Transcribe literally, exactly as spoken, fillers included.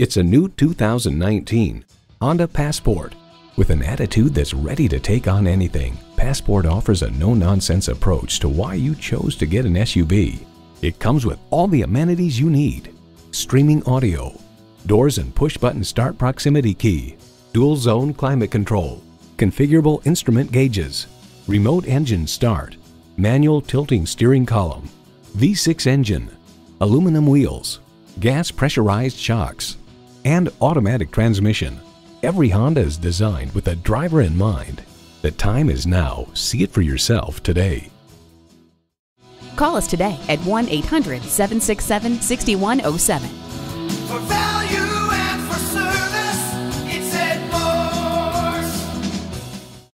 It's a new two thousand nineteen Honda Passport. With an attitude that's ready to take on anything, Passport offers a no-nonsense approach to why you chose to get an S U V. It comes with all the amenities you need: streaming audio, doors and push-button start proximity key, dual-zone climate control, configurable instrument gauges, remote engine start, manual tilting steering column, V six engine, aluminum wheels, gas pressurized shocks, and automatic transmission. Every Honda is designed with a driver in mind. The time is now. See it for yourself today. Call us today at one eight hundred, seven six seven, six one oh seven.